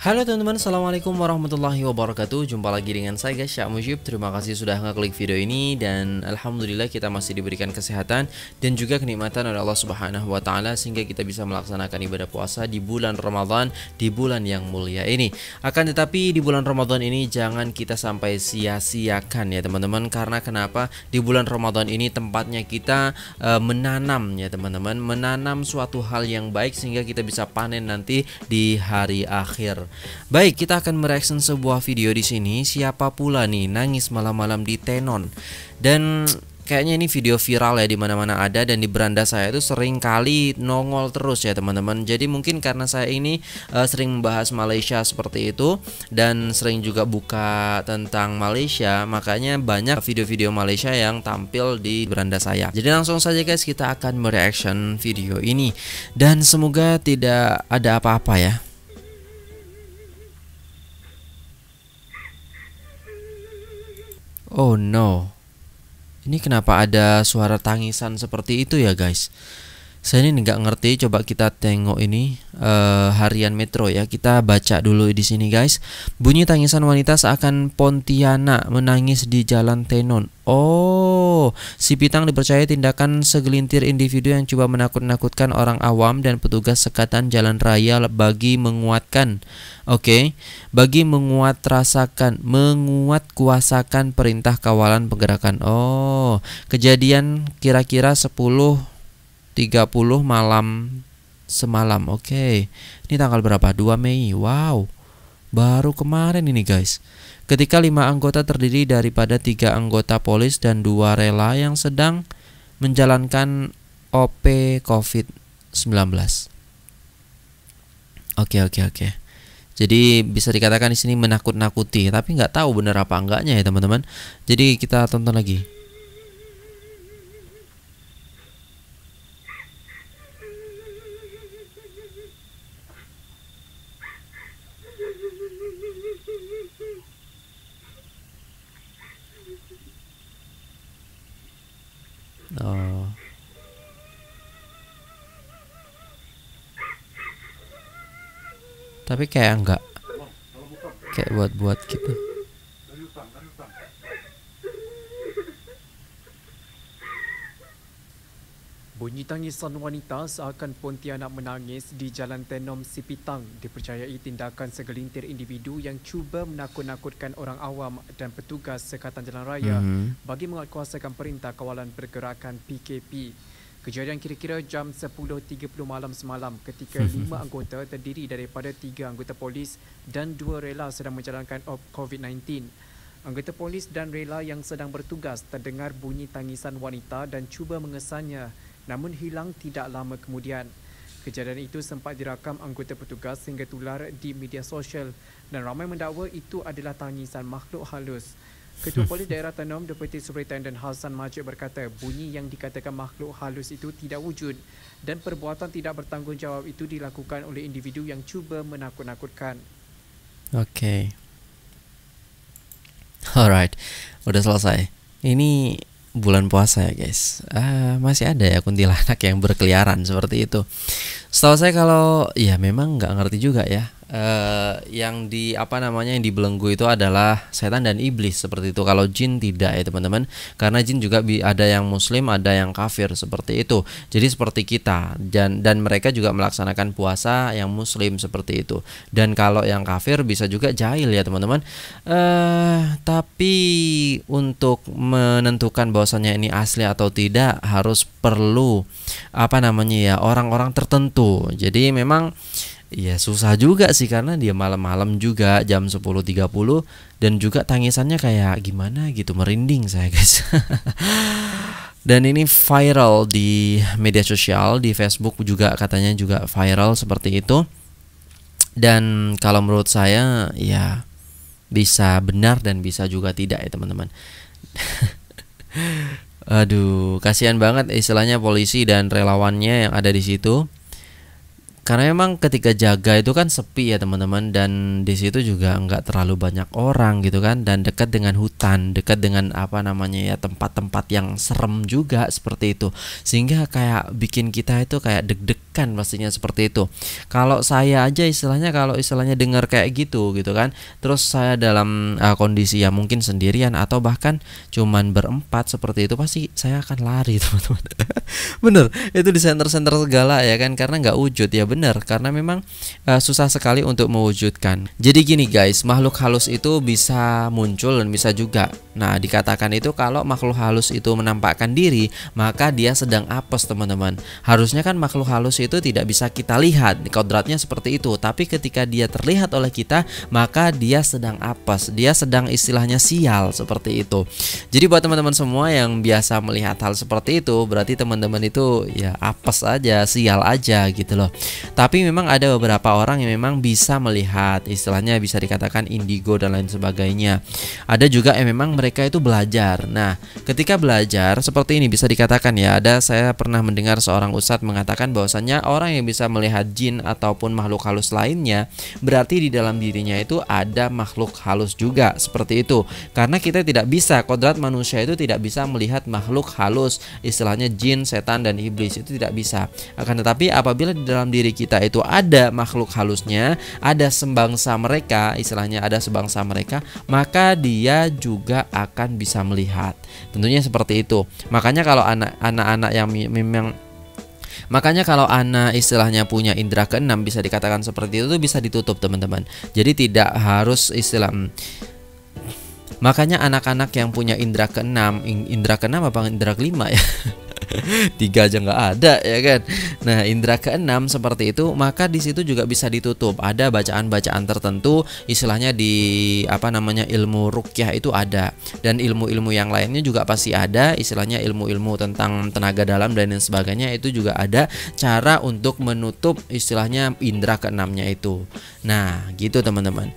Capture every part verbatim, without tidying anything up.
Halo teman-teman, assalamualaikum warahmatullahi wabarakatuh. Jumpa lagi dengan saya guys, Cak Mojib. Terima kasih sudah ngeklik video ini dan alhamdulillah kita masih diberikan kesehatan dan juga kenikmatan oleh Allah Subhanahu wa taala sehingga kita bisa melaksanakan ibadah puasa di bulan Ramadan, di bulan yang mulia ini. Akan tetapi di bulan Ramadan ini jangan kita sampai sia-siakan ya teman-teman, karena kenapa? Di bulan Ramadan ini tempatnya kita e, menanam ya teman-teman, menanam suatu hal yang baik sehingga kita bisa panen nanti di hari akhir. Baik, kita akan mereaction sebuah video di sini. Siapa pula nih nangis malam-malam di Tenom? Dan kayaknya ini video viral ya, di mana-mana ada, dan di beranda saya itu sering kali nongol terus ya teman-teman. Jadi mungkin karena saya ini uh, sering membahas Malaysia seperti itu dan sering juga buka tentang Malaysia, makanya banyak video-video Malaysia yang tampil di beranda saya. Jadi langsung saja guys, kita akan mereaction video ini dan semoga tidak ada apa-apa ya. Oh no, ini kenapa ada suara tangisan seperti itu ya guys? Saya ini nggak ngerti. Coba kita tengok ini uh, Harian Metro ya. Kita baca dulu di sini guys. Bunyi tangisan wanita seakan Pontianak menangis di Jalan Tenom. Oh, Sipitang dipercaya tindakan segelintir individu yang coba menakut-nakutkan orang awam dan petugas sekatan jalan raya bagi menguatkan, oke, okay, bagi menguat rasakan, menguat kuasakan perintah kawalan pergerakan. Oh, kejadian kira-kira sepuluh tiga puluh malam semalam, oke, okay. Ini tanggal berapa? dua Mei, wow. Baru kemarin ini guys. Ketika lima anggota terdiri daripada tiga anggota polis dan dua rela yang sedang menjalankan O P COVID sembilan belas. Oke oke oke. Jadi bisa dikatakan di sini menakut-nakuti, tapi nggak tahu bener apa enggaknya ya teman-teman. Jadi kita tonton lagi. Oh. Tapi kayak enggak, kayak buat-buat gitu. Bunyi tangisan wanita seakan Pontianak menangis di Jalan Tenom Sipitang dipercayai tindakan segelintir individu yang cuba menakut-nakutkan orang awam dan petugas sekatan jalan raya mm-hmm. bagi menguatkuasakan perintah kawalan pergerakan P K P. Kejadian kira-kira jam sepuluh tiga puluh malam semalam ketika lima anggota terdiri daripada tiga anggota polis dan dua rela sedang menjalankan COVID sembilan belas. Anggota polis dan rela yang sedang bertugas terdengar bunyi tangisan wanita dan cuba mengesannya, namun hilang tidak lama kemudian. Kejadian itu sempat dirakam anggota petugas sehingga tular di media sosial dan ramai mendakwa itu adalah tangisan makhluk halus. Ketua Polis Daerah Tenom, Deputi Superintenden Hassan Majid berkata bunyi yang dikatakan makhluk halus itu tidak wujud dan perbuatan tidak bertanggungjawab itu dilakukan oleh individu yang cuba menakut-nakutkan. Okey. Alright, udah selesai. Ini bulan puasa ya guys, uh, masih ada ya kuntilanak yang berkeliaran seperti itu. Setahu saya kalau ya memang nggak ngerti juga ya, uh, yang di apa namanya yang dibelenggu itu adalah setan dan iblis seperti itu. Kalau jin tidak ya teman-teman, karena jin juga ada yang muslim ada yang kafir seperti itu. Jadi seperti kita dan dan mereka juga melaksanakan puasa yang muslim seperti itu. Dan kalau yang kafir bisa juga jahil ya teman-teman. Uh, tapi untuk menentukan bahwasannya ini asli atau tidak harus perlu apa namanya ya orang-orang tertentu. Jadi memang ya susah juga sih, karena dia malam-malam juga jam sepuluh tiga puluh dan juga tangisannya kayak gimana gitu, merinding saya guys. Dan ini viral di media sosial, di Facebook juga katanya juga viral seperti itu. Dan kalau menurut saya ya bisa benar dan bisa juga tidak ya teman-teman. Aduh, kasihan banget istilahnya polisi dan relawannya yang ada di situ. Karena memang ketika jaga itu kan sepi ya teman-teman, dan di situ juga nggak terlalu banyak orang gitu kan, dan dekat dengan hutan, dekat dengan apa namanya ya tempat-tempat yang serem juga seperti itu, sehingga kayak bikin kita itu kayak deg-degan pastinya seperti itu. Kalau saya aja istilahnya kalau istilahnya dengar kayak gitu gitu kan, terus saya dalam uh, kondisi ya mungkin sendirian atau bahkan cuman berempat seperti itu, pasti saya akan lari teman-teman. Bener, itu di center-center segala ya kan, karena nggak wujud ya bener. Karena memang uh, susah sekali untuk mewujudkan. Jadi gini guys, makhluk halus itu bisa muncul dan bisa juga. Nah, dikatakan itu kalau makhluk halus itu menampakkan diri, maka dia sedang apes teman-teman. Harusnya kan makhluk halus itu tidak bisa kita lihat, kodratnya seperti itu. Tapi ketika dia terlihat oleh kita, maka dia sedang apes, dia sedang istilahnya sial seperti itu. Jadi buat teman-teman semua yang biasa melihat hal seperti itu, berarti teman-teman itu ya apes aja, sial aja gitu loh. Tapi memang ada beberapa orang yang memang bisa melihat, istilahnya bisa dikatakan indigo dan lain sebagainya. Ada juga yang memang mereka itu belajar. Nah, ketika belajar seperti ini bisa dikatakan ya, ada saya pernah mendengar seorang ustadz mengatakan bahwasannya orang yang bisa melihat jin ataupun makhluk halus lainnya, berarti di dalam dirinya itu ada makhluk halus juga seperti itu. Karena kita tidak bisa, kodrat manusia itu tidak bisa melihat makhluk halus, istilahnya jin, setan, dan iblis itu tidak bisa. Akan tetapi apabila di dalam diri kita itu ada makhluk halusnya, ada sebangsa mereka, istilahnya ada sebangsa mereka, maka dia juga akan bisa melihat. Tentunya seperti itu. Makanya kalau anak-anak yang memang Makanya kalau anak istilahnya punya indera keenam bisa dikatakan seperti itu, itu bisa ditutup teman-teman. Jadi tidak harus istilah Makanya anak-anak yang punya indera keenam, indera keenam apa indera kelima ya? Tiga aja nggak ada ya kan. Nah, indera keenam seperti itu, maka di situ juga bisa ditutup. Ada bacaan-bacaan tertentu, istilahnya di apa namanya ilmu ruqyah itu ada, dan ilmu-ilmu yang lainnya juga pasti ada, istilahnya ilmu-ilmu tentang tenaga dalam dan lain sebagainya itu juga ada cara untuk menutup istilahnya indera keenamnya itu. Nah, gitu teman-teman.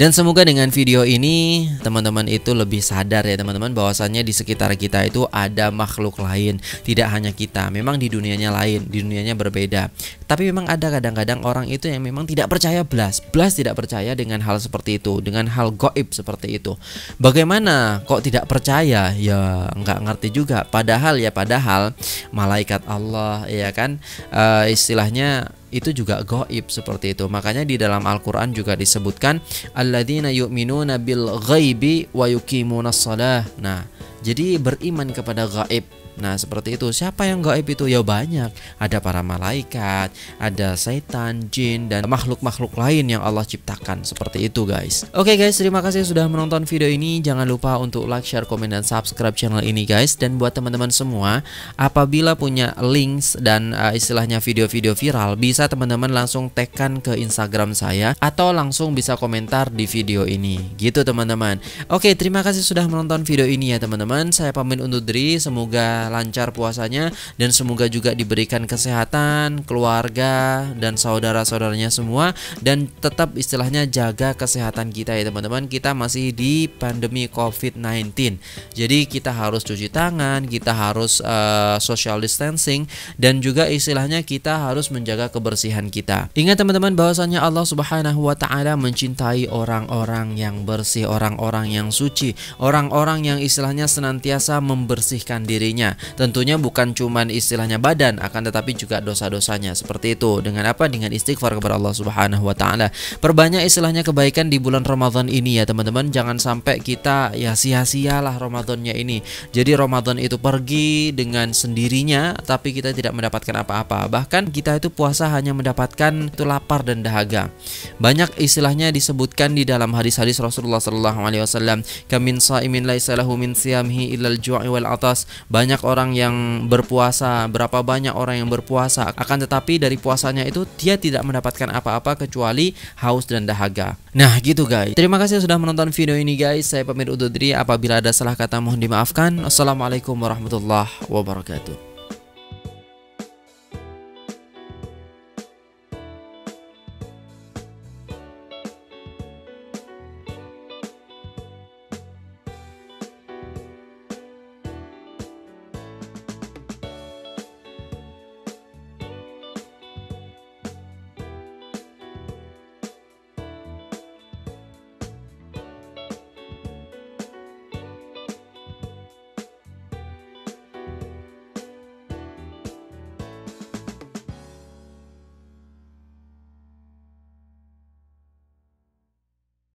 Dan semoga dengan video ini teman-teman itu lebih sadar ya teman-teman, bahwasannya di sekitar kita itu ada makhluk lain, tidak hanya kita. Memang di dunianya lain, di dunianya berbeda. Tapi memang ada kadang-kadang orang itu yang memang tidak percaya blas, blas tidak percaya dengan hal seperti itu, dengan hal gaib seperti itu. Bagaimana kok tidak percaya? Ya nggak ngerti juga. Padahal ya padahal malaikat Allah ya kan, uh, istilahnya itu juga gaib seperti itu. Makanya di dalam Al-Quran juga disebutkan alladzina yu'minuna bil ghaibi wa yuqimunas shalah. Nah, jadi beriman kepada gaib. Nah, seperti itu. Siapa yang gaib itu? Ya banyak. Ada para malaikat, ada setan, jin, dan makhluk-makhluk lain yang Allah ciptakan seperti itu, guys. Oke, guys, terima kasih sudah menonton video ini. Jangan lupa untuk like, share, komen, dan subscribe channel ini, guys. Dan buat teman-teman semua, apabila punya links dan uh, istilahnya video-video viral, bisa teman-teman langsung tekan ke Instagram saya atau langsung bisa komentar di video ini. Gitu, teman-teman. Oke, terima kasih sudah menonton video ini ya, teman-teman. Saya pamit undur diri. Semoga lancar puasanya, dan semoga juga diberikan kesehatan keluarga dan saudara-saudaranya semua, dan tetap istilahnya jaga kesehatan kita ya teman-teman. Kita masih di pandemi covid sembilan belas, jadi kita harus cuci tangan, kita harus uh, social distancing, dan juga istilahnya kita harus menjaga kebersihan kita. Ingat teman-teman bahwasannya Allah Subhanahu wa Ta'ala mencintai orang-orang yang bersih, orang-orang yang suci, orang-orang yang istilahnya senantiasa membersihkan dirinya. Tentunya bukan cuman istilahnya badan, akan tetapi juga dosa-dosanya seperti itu. Dengan apa? Dengan istighfar kepada Allah Subhanahu wa Ta'ala. Perbanyak istilahnya kebaikan di bulan Ramadan ini ya teman-teman. Jangan sampai kita ya sia-sialah Ramadannya ini. Jadi Ramadan itu pergi dengan sendirinya, tapi kita tidak mendapatkan apa-apa. Bahkan kita itu puasa hanya mendapatkan itu lapar dan dahaga. Banyak istilahnya disebutkan di dalam hadis-hadis Rasulullah Sallallahu Alaihi Wasallam, kamin sa'imin laisa lahu min siyamhi illal ju'i wal atas. Banyak orang yang berpuasa, berapa banyak orang yang berpuasa, akan tetapi dari puasanya itu dia tidak mendapatkan apa-apa kecuali haus dan dahaga. Nah gitu guys, terima kasih sudah menonton video ini guys. Saya pamit undur diri, apabila ada salah kata mohon dimaafkan. Assalamualaikum warahmatullahi wabarakatuh.